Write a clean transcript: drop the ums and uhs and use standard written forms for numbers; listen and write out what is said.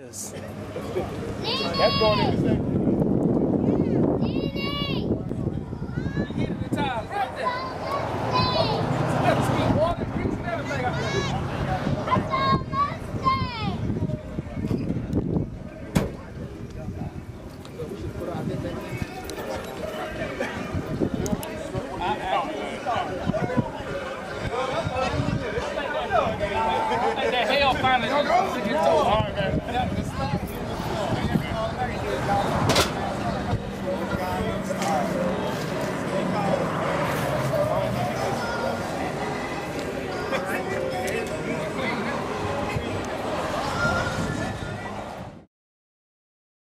Yes. Finally,